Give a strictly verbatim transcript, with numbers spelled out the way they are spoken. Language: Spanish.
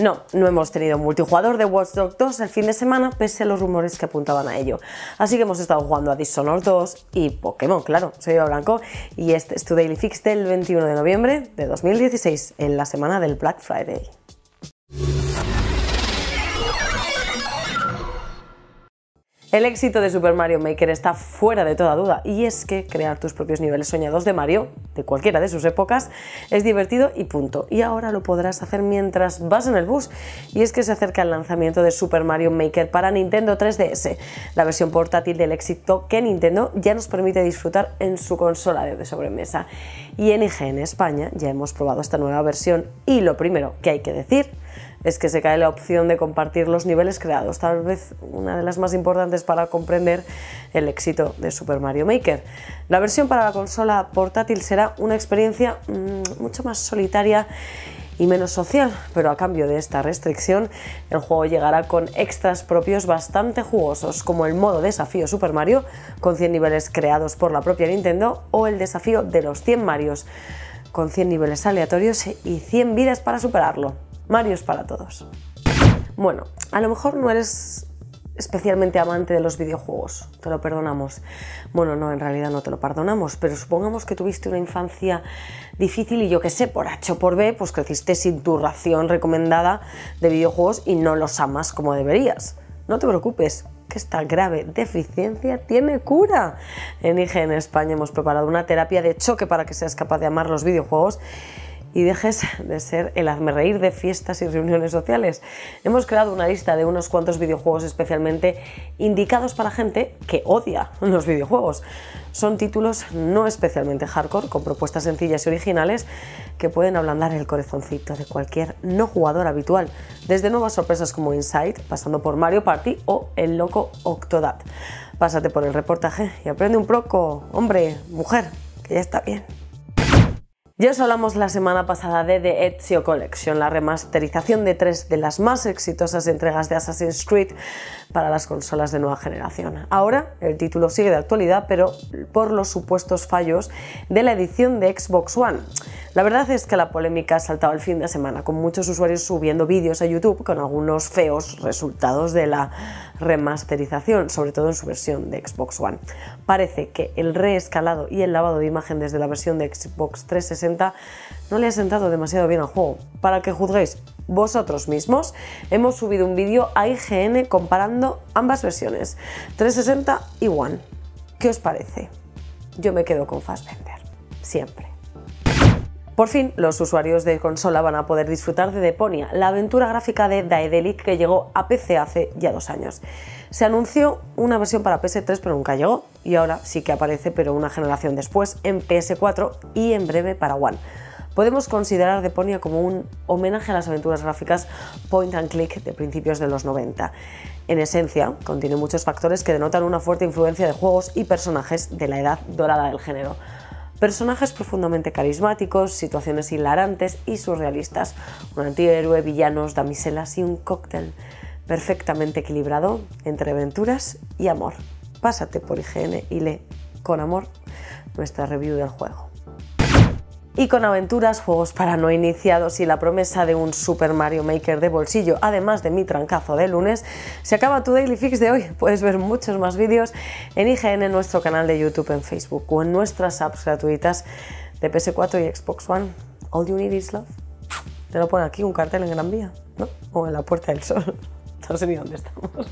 No, no hemos tenido multijugador de Watch Dogs dos el fin de semana, pese a los rumores que apuntaban a ello. Así que hemos estado jugando a Dishonored dos y Pokémon, claro. Soy Eva Blanco y este es tu Daily Fix del veintiuno de noviembre de dos mil dieciséis, en la semana del Black Friday. El éxito de Super Mario Maker está fuera de toda duda, y es que crear tus propios niveles soñados de Mario, de cualquiera de sus épocas, es divertido y punto. Y ahora lo podrás hacer mientras vas en el bus, y es que se acerca el lanzamiento de Super Mario Maker para Nintendo tres D S, la versión portátil del éxito que Nintendo ya nos permite disfrutar en su consola de sobremesa. Y en I G N España ya hemos probado esta nueva versión, y lo primero que hay que decir es que se cae la opción de compartir los niveles creados, tal vez una de las más importantes para comprender el éxito de Super Mario Maker. La versión para la consola portátil será una experiencia mmm, mucho más solitaria y menos social, pero a cambio de esta restricción, el juego llegará con extras propios bastante jugosos, como el modo desafío Super Mario, con cien niveles creados por la propia Nintendo, o el desafío de los cien Marios, con cien niveles aleatorios y cien vidas para superarlo. Mario es para todos. Bueno, a lo mejor no eres especialmente amante de los videojuegos, te lo perdonamos. Bueno, no, en realidad no te lo perdonamos, pero supongamos que tuviste una infancia difícil y yo que sé, por H o por B, pues creciste sin tu ración recomendada de videojuegos y no los amas como deberías. No te preocupes, que esta grave deficiencia tiene cura. En I G N España hemos preparado una terapia de choque para que seas capaz de amar los videojuegos y dejes de ser el hazmerreír de fiestas y reuniones sociales. Hemos creado una lista de unos cuantos videojuegos especialmente indicados para gente que odia los videojuegos. Son títulos no especialmente hardcore, con propuestas sencillas y originales que pueden ablandar el corazoncito de cualquier no jugador habitual, desde nuevas sorpresas como Inside, pasando por Mario Party o el loco Octodad. Pásate por el reportaje y aprende un poco, hombre, mujer, que ya está bien. Ya os hablamos la semana pasada de The Ezio Collection, la remasterización de tres de las más exitosas entregas de Assassin's Creed para las consolas de nueva generación. Ahora el título sigue de actualidad, pero por los supuestos fallos de la edición de Xbox One. La verdad es que la polémica ha saltado el fin de semana, con muchos usuarios subiendo vídeos a YouTube con algunos feos resultados de la remasterización, sobre todo en su versión de Xbox One. Parece que el reescalado y el lavado de imagen desde la versión de Xbox tres sesenta no le ha sentado demasiado bien al juego. Para que juzguéis vosotros mismos, hemos subido un vídeo a I G N comparando ambas versiones, tres sesenta y One. ¿Qué os parece? Yo me quedo con Fastbender, siempre. Por fin, los usuarios de consola van a poder disfrutar de Deponia, la aventura gráfica de Daedalic que llegó a P C hace ya dos años. Se anunció una versión para P S tres pero nunca llegó, y ahora sí que aparece, pero una generación después, en P S cuatro y en breve para One. Podemos considerar Deponia como un homenaje a las aventuras gráficas point and click de principios de los noventa. En esencia, contiene muchos factores que denotan una fuerte influencia de juegos y personajes de la edad dorada del género. Personajes profundamente carismáticos, situaciones hilarantes y surrealistas, un antihéroe, villanos, damiselas y un cóctel perfectamente equilibrado entre aventuras y amor. Pásate por I G N y lee con amor nuestra review del juego. Y con aventuras, juegos para no iniciados y la promesa de un Super Mario Maker de bolsillo, además de mi trancazo de lunes, se acaba tu Daily Fix de hoy. Puedes ver muchos más vídeos en I G N, en nuestro canal de YouTube, en Facebook o en nuestras apps gratuitas de P S cuatro y Xbox One. All you need is love. Te lo ponen aquí, un cartel en Gran Vía, ¿no? O en la Puerta del Sol. No sé ni dónde estamos.